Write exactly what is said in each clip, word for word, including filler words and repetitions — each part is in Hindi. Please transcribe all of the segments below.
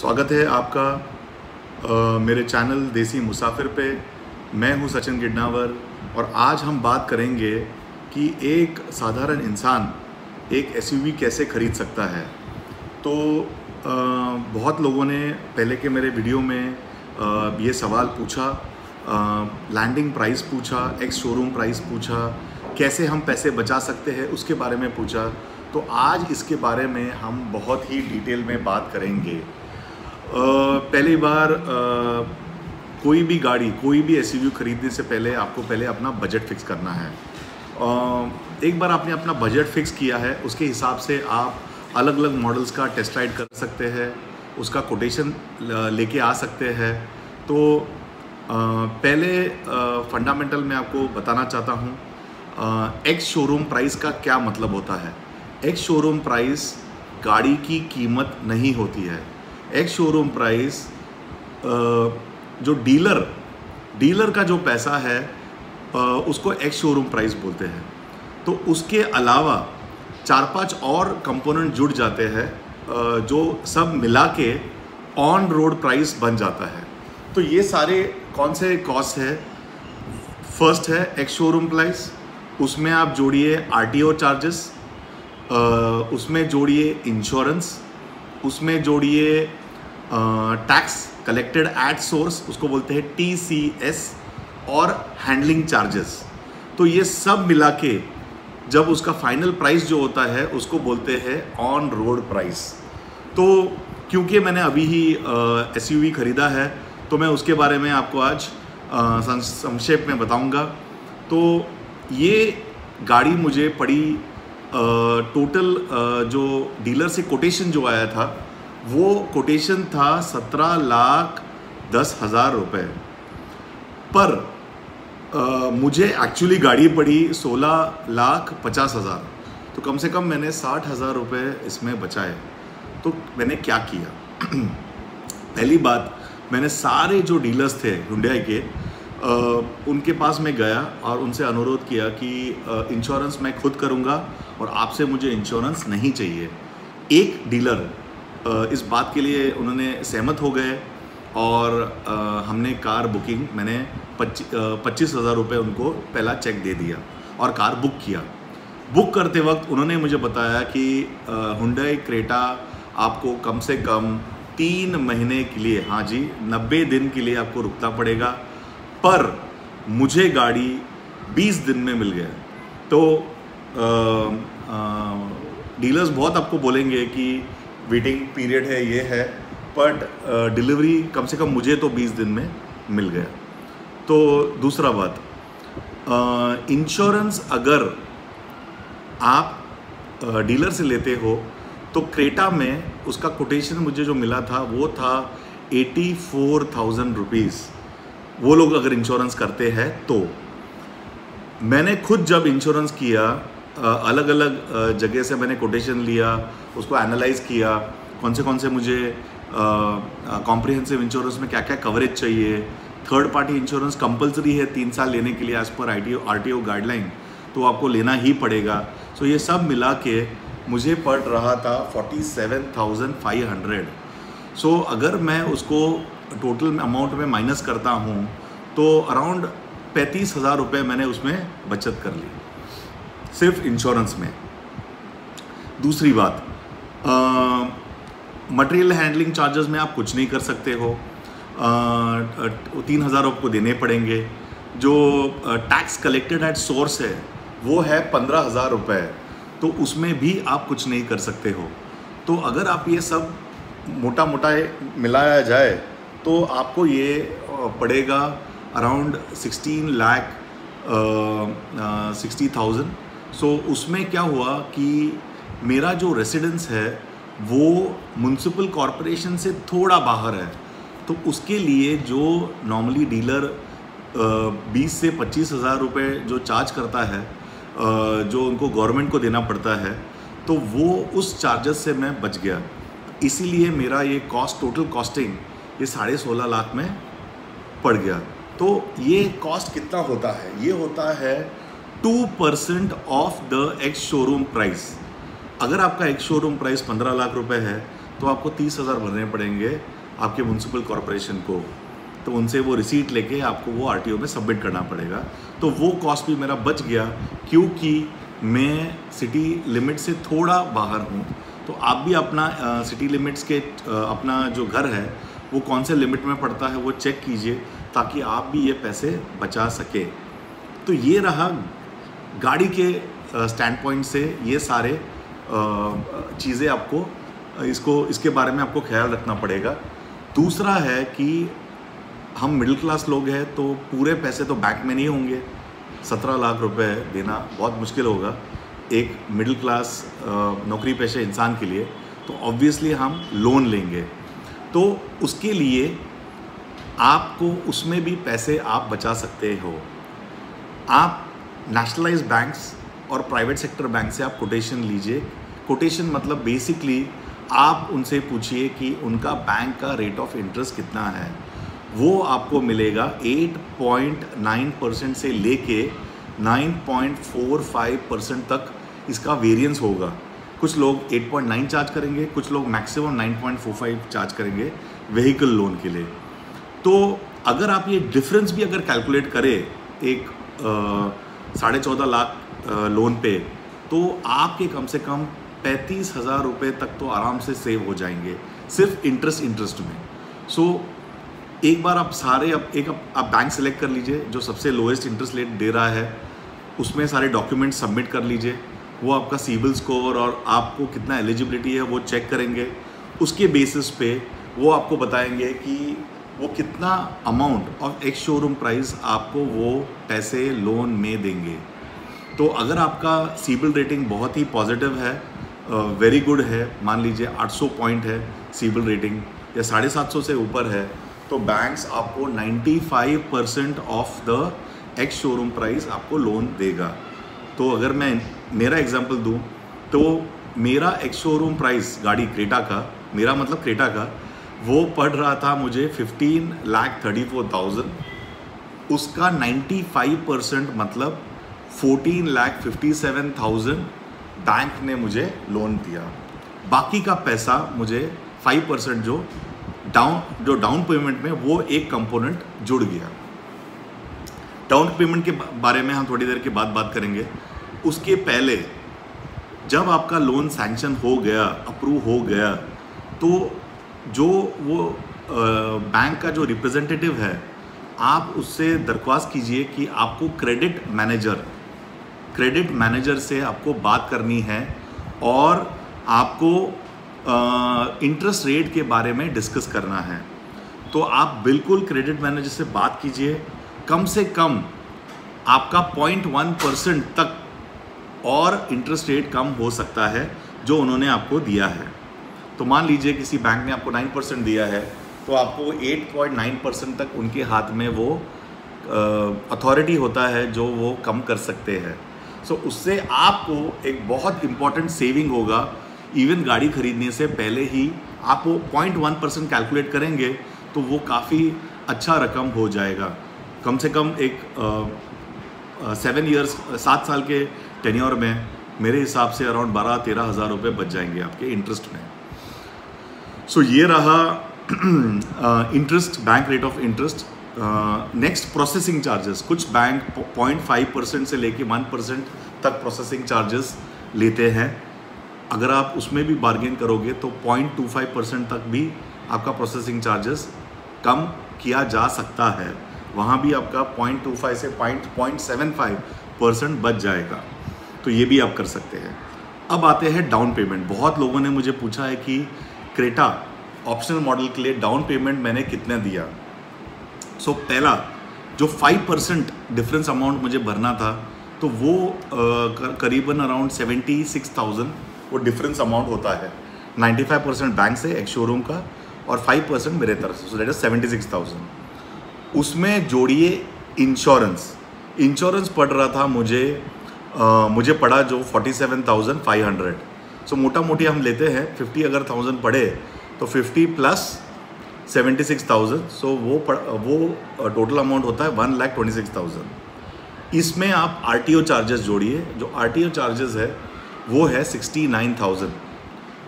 स्वागत है आपका आ, मेरे चैनल देसी मुसाफिर पे। मैं हूँ सचिन गिडनावर और आज हम बात करेंगे कि एक साधारण इंसान एक एसयूवी कैसे ख़रीद सकता है। तो आ, बहुत लोगों ने पहले के मेरे वीडियो में आ, ये सवाल पूछा, आ, लैंडिंग प्राइस पूछा, एक्स शोरूम प्राइस पूछा, कैसे हम पैसे बचा सकते हैं उसके बारे में पूछा। तो आज इसके बारे में हम बहुत ही डिटेल में बात करेंगे। Uh, पहली बार uh, कोई भी गाड़ी, कोई भी एसयूवी ख़रीदने से पहले आपको पहले अपना बजट फिक्स करना है। uh, एक बार आपने अपना बजट फिक्स किया है, उसके हिसाब से आप अलग अलग मॉडल्स का टेस्ट राइड कर सकते हैं, उसका कोटेशन लेके आ सकते हैं। तो uh, पहले फंडामेंटल uh, मैं आपको बताना चाहता हूँ एक्स शोरूम प्राइस का क्या मतलब होता है। एक्स शोरूम प्राइस गाड़ी की कीमत नहीं होती है। एक्स शोरूम प्राइस जो डीलर डीलर का जो पैसा है उसको एक्स शोरूम प्राइस बोलते हैं। तो उसके अलावा चार पांच और कंपोनेंट जुड़ जाते हैं जो सब मिला के ऑन रोड प्राइस बन जाता है। तो ये सारे कौन से कॉस्ट है? फर्स्ट है एक्स शोरूम प्राइस, उसमें आप जोड़िए आरटीओ चार्जेस, उसमें जोड़िए इंश्योरेंस, उसमें जोड़िए टैक्स कलेक्टेड एट सोर्स, उसको बोलते हैं टी सी एस, और हैंडलिंग चार्जेस। तो ये सब मिला के जब उसका फाइनल प्राइस जो होता है उसको बोलते हैं ऑन रोड प्राइस। तो क्योंकि मैंने अभी ही एसयूवी ख़रीदा है तो मैं उसके बारे में आपको आज संक्षेप में बताऊंगा। तो ये गाड़ी मुझे पड़ी, टोटल uh, uh, जो डीलर से कोटेशन जो आया था वो कोटेशन था सत्रह लाख दस हज़ार रुपये पर। uh, मुझे एक्चुअली गाड़ी पड़ी सोलह लाख पचास हज़ार। तो कम से कम मैंने साठ हज़ार रुपये इसमें बचाए। तो मैंने क्या किया? पहली बात, मैंने सारे जो डीलर्स थे Hyundai के Uh, उनके पास मैं गया और उनसे अनुरोध किया कि इंश्योरेंस uh, मैं खुद करूंगा और आपसे मुझे इंश्योरेंस नहीं चाहिए। एक डीलर uh, इस बात के लिए उन्होंने सहमत हो गए और uh, हमने कार बुकिंग, मैंने पच्चीस हज़ार रुपये उनको पहला चेक दे दिया और कार बुक किया। बुक करते वक्त उन्होंने मुझे बताया कि Hyundai Creta आपको कम से कम तीन महीने के लिए, हाँ जी नब्बे दिन के लिए आपको रुकना पड़ेगा, पर मुझे गाड़ी बीस दिन में मिल गया। तो डीलर्स बहुत आपको बोलेंगे कि वेटिंग पीरियड है, ये है, बट डिलीवरी कम से कम मुझे तो बीस दिन में मिल गया। तो दूसरा बात, इंश्योरेंस अगर आप डीलर से लेते हो तो Creta में उसका कोटेशन मुझे जो मिला था वो था एटी फोर थाउजेंड रुपीज़। वो लोग अगर इंश्योरेंस करते हैं तो मैंने खुद जब इंश्योरेंस किया, अलग अलग जगह से मैंने कोटेशन लिया, उसको एनालाइज़ किया, कौन से कौन से मुझे कॉम्प्रिहेंसिव इंश्योरेंस में क्या क्या कवरेज चाहिए। थर्ड पार्टी इंश्योरेंस कंपलसरी है तीन साल लेने के लिए as per I T O R T O guideline, तो आपको लेना ही पड़ेगा। सो ये सब मिला के मुझे पड़ रहा था forty seven thousand five hundred. So अगर मैं उसको टोटल अमाउंट में माइनस करता हूँ तो अराउंड पैंतीस हज़ार रुपये मैंने उसमें बचत कर ली सिर्फ इंश्योरेंस में। दूसरी बात, मटेरियल हैंडलिंग चार्जेस में आप कुछ नहीं कर सकते हो, तीन हज़ार आपको देने पड़ेंगे। जो टैक्स कलेक्टेड एट सोर्स है वो है पंद्रह हज़ार रुपये, तो उसमें भी आप कुछ नहीं कर सकते हो। तो अगर आप ये सब मोटा मोटा मिलाया जाए तो आपको ये पड़ेगा around sixteen lakh sixty thousand. So उसमें क्या हुआ कि मेरा जो रेसिडेंस है वो म्युनिसिपल कॉरपोरेशन से थोड़ा बाहर है, तो उसके लिए जो नॉर्मली डीलर बीस से पच्चीस हज़ार रुपये जो चार्ज करता है, uh, जो उनको गवर्नमेंट को देना पड़ता है, तो वो उस चार्जेस से मैं बच गया। इसीलिए मेरा ये कॉस्ट, टोटल कॉस्टिंग ये साढ़े सोलह लाख में पड़ गया। तो ये कॉस्ट कितना होता है? ये होता है two percent of the ex showroom price. अगर आपका एक्स शोरूम प्राइस पंद्रह लाख रुपए है तो आपको तीस हज़ार भरने पड़ेंगे आपके म्यूनसिपल कॉरपोरेशन को, तो उनसे वो रिसीट लेके आपको वो आर टी ओ में सबमिट करना पड़ेगा। तो वो कॉस्ट भी मेरा बच गया क्योंकि मैं सिटी लिमिट से थोड़ा बाहर हूँ। तो आप भी अपना आ, सिटी लिमिट्स के आ, अपना जो घर है वो कौन से लिमिट में पड़ता है वो चेक कीजिए ताकि आप भी ये पैसे बचा सके। तो ये रहा गाड़ी के स्टैंड पॉइंट से, ये सारे चीज़ें आपको इसको इसके बारे में आपको ख्याल रखना पड़ेगा। दूसरा है कि हम मिडिल क्लास लोग हैं तो पूरे पैसे तो बैंक में नहीं होंगे, सत्रह लाख रुपए देना बहुत मुश्किल होगा एक मिडिल क्लास नौकरी पेशे इंसान के लिए, तो ऑब्वियसली हम लोन लेंगे। तो उसके लिए आपको उसमें भी पैसे आप बचा सकते हो। आप नेशनलाइज बैंक्स और प्राइवेट सेक्टर बैंक से आप कोटेशन लीजिए। कोटेशन मतलब बेसिकली आप उनसे पूछिए कि उनका बैंक का रेट ऑफ इंटरेस्ट कितना है, वो आपको मिलेगा आठ पॉइंट नौ परसेंट से लेके नौ पॉइंट चार पाँच परसेंट तक इसका वेरिएंस होगा। कुछ लोग आठ पॉइंट नौ चार्ज करेंगे, कुछ लोग मैक्सिमम नौ पॉइंट चार पाँच चार्ज करेंगे व्हीकल लोन के लिए। तो अगर आप ये डिफरेंस भी अगर कैलकुलेट करें एक साढ़े चौदह लाख लोन पे, तो आपके कम से कम पैंतीस हज़ार रुपये तक तो आराम से सेव हो जाएंगे सिर्फ इंटरेस्ट इंटरेस्ट में। सो so, एक बार आप सारे आप एक आप, आप बैंक सेलेक्ट कर लीजिए जो सबसे लोएस्ट इंटरेस्ट रेट दे रहा है, उसमें सारे डॉक्यूमेंट सबमिट कर लीजिए। वो आपका सिबिल स्कोर और आपको कितना एलिजिबिलिटी है वो चेक करेंगे। उसके बेसिस पे वो आपको बताएंगे कि वो कितना अमाउंट और एक शोरूम प्राइस आपको वो पैसे लोन में देंगे। तो अगर आपका सिबिल रेटिंग बहुत ही पॉजिटिव है, वेरी uh, गुड है, मान लीजिए आठ सौ पॉइंट है सिबिल रेटिंग या साढ़े सात सौ से ऊपर है, तो बैंक्स आपको पचानवे percent of the ex showroom price आपको लोन देगा। तो अगर मैं मेरा एग्जांपल दूं तो मेरा एक्स शोरूम प्राइस गाड़ी क्रेटा का, मेरा मतलब क्रेटा का, वो पड़ रहा था मुझे पंद्रह लाख चौंतीस हज़ार, उसका पचानवे परसेंट मतलब चौदह लाख सत्तावन हज़ार बैंक ने मुझे लोन दिया। बाकी का पैसा मुझे पाँच परसेंट जो डाउन जो डाउन पेमेंट में वो एक कंपोनेंट जुड़ गया। डाउन पेमेंट के बारे में हम थोड़ी देर के बाद बात करेंगे। उसके पहले जब आपका लोन सैंक्शन हो गया, अप्रूव हो गया, तो जो वो बैंक का जो रिप्रेजेंटेटिव है आप उससे दरख्वास्त कीजिए कि आपको क्रेडिट मैनेजर क्रेडिट मैनेजर से आपको बात करनी है और आपको इंटरेस्ट रेट के बारे में डिस्कस करना है। तो आप बिल्कुल क्रेडिट मैनेजर से बात कीजिए, कम से कम आपका पॉइंट वन परसेंट तक और इंटरेस्ट रेट कम हो सकता है जो उन्होंने आपको दिया है। तो मान लीजिए किसी बैंक ने आपको नौ परसेंट दिया है तो आपको आठ पॉइंट नौ परसेंट तक उनके हाथ में वो अथॉरिटी होता है जो वो कम कर सकते हैं। सो so, उससे आपको एक बहुत इम्पॉर्टेंट सेविंग होगा। इवन गाड़ी खरीदने से पहले ही आप वो पॉइंट वन परसेंट कैलकुलेट करेंगे तो वो काफ़ी अच्छा रकम हो जाएगा। कम से कम एक सेवन ईयर्स सात साल के टेन्योर में मेरे हिसाब से अराउंड बारह तेरह हज़ार रुपये बच जाएंगे आपके इंटरेस्ट में। सो so, ये रहा interest, bank rate of interest. Next processing charges, कुछ बैंक पॉइंट फाइव परसेंट से लेके वन परसेंट तक प्रोसेसिंग चार्जेस लेते हैं। अगर आप उसमें भी बार्गेन करोगे तो पॉइंट टू फाइव परसेंट तक भी आपका प्रोसेसिंग चार्जेस कम किया जा सकता है, वहाँ भी आपका पॉइंट टू फाइव से पॉइंट सेवन फाइव परसेंट बच जाएगा। तो ये भी आप कर सकते हैं। अब आते हैं डाउन पेमेंट। बहुत लोगों ने मुझे पूछा है कि क्रेटा ऑप्शनल मॉडल के लिए डाउन पेमेंट मैंने कितना दिया। सो so, पहला जो फाइव परसेंट डिफरेंस अमाउंट मुझे भरना था तो वो uh, करीबन अराउंड सेवेंटी सिक्स थाउजेंड वो डिफरेंस अमाउंट होता है, नाइन्टी फाइव परसेंट बैंक से एक शोरूम का और फाइव परसेंट मेरे तरफ से, so that is seventy six thousand. उसमें जोड़िए इंश्योरेंस, इंश्योरेंस पड़ रहा था मुझे uh, मुझे पड़ा जो forty seven thousand five hundred. So मोटा मोटी हम लेते हैं फिफ्टी अगर थाउजेंड पड़े तो fifty plus seventy six thousand, so वो पड़, वो टोटल अमाउंट होता है one lakh twenty six thousand. इसमें आप आर टी ओ चार्जेस जोड़िए, जो आर टी ओ चार्जेस है वो है sixty nine thousand.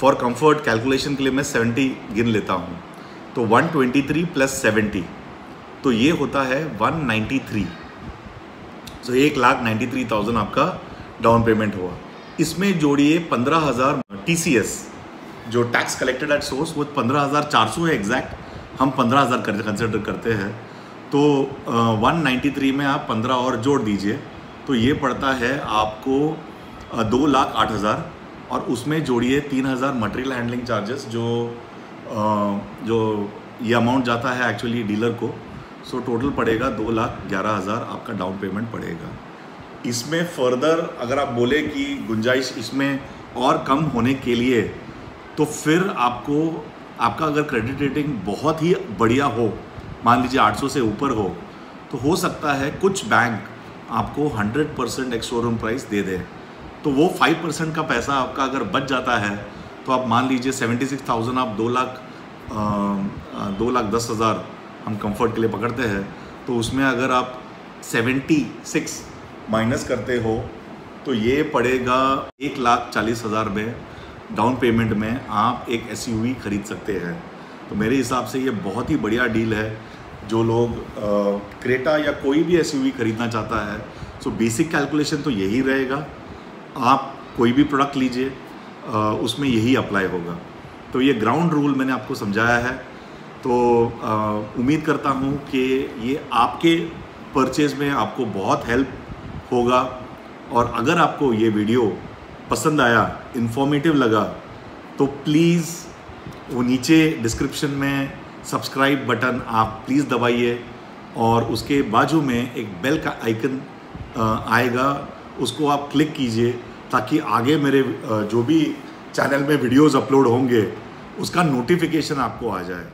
For comfort calculation के लिए मैं सत्तर गिन लेता हूँ, तो एक सौ तेईस प्लस सत्तर तो ये होता है एक लाख तिरानवे। सो एक लाख नाइन्टी थ्री थाउजेंड आपका डाउन पेमेंट हुआ। इसमें जोड़िए पंद्रह हज़ार टी सी एस जो टैक्स कलेक्टेड एट सोर्स, वो पंद्रह हज़ार चार सौ है एग्जैक्ट, हम पंद्रह हज़ार कर कंसिडर करते हैं। तो एक सौ तिरानवे में आप पंद्रह और जोड़ दीजिए तो ये पड़ता है आपको दो लाख आठ हज़ार, और उसमें जोड़िए तीन हज़ार मटेरियल हैंडलिंग चार्जेस जो जो ये अमाउंट जाता है एक्चुअली डीलर को। सो टोटल पड़ेगा दो लाख ग्यारह हज़ार आपका डाउन पेमेंट पड़ेगा। इसमें फर्दर अगर आप बोले कि गुंजाइश इसमें और कम होने के लिए, तो फिर आपको आपका अगर क्रेडिट रेटिंग बहुत ही बढ़िया हो, मान लीजिए आठ सौ से ऊपर हो, तो हो सकता है कुछ बैंक आपको hundred percent ex showroom price दे दें। तो वो पाँच परसेंट का पैसा आपका अगर बच जाता है तो आप मान लीजिए छिहत्तर हज़ार आप दो लाख दो लाख दस हज़ार हम कंफर्ट के लिए पकड़ते हैं, तो उसमें अगर आप छिहत्तर माइनस करते हो तो ये पड़ेगा एक लाख चालीस हज़ार में डाउन पेमेंट में आप एक एसयूवी ख़रीद सकते हैं। तो मेरे हिसाब से ये बहुत ही बढ़िया डील है जो लोग क्रेटा या कोई भी एसयूवी ख़रीदना चाहता है। सो बेसिक कैलकुलेशन तो यही रहेगा, आप कोई भी प्रोडक्ट लीजिए उसमें यही अप्लाई होगा। तो ये ग्राउंड रूल मैंने आपको समझाया है। तो आ, उम्मीद करता हूँ कि ये आपके परचेज़ में आपको बहुत हेल्प होगा। और अगर आपको ये वीडियो पसंद आया, इन्फॉर्मेटिव लगा, तो प्लीज़ वो नीचे डिस्क्रिप्शन में सब्सक्राइब बटन आप प्लीज़ दबाइए, और उसके बाजू में एक बेल का आइकन आएगा, उसको आप क्लिक कीजिए ताकि आगे मेरे जो भी चैनल में वीडियोस अपलोड होंगे उसका नोटिफिकेशन आपको आ जाए।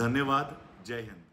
धन्यवाद, जय हिंद।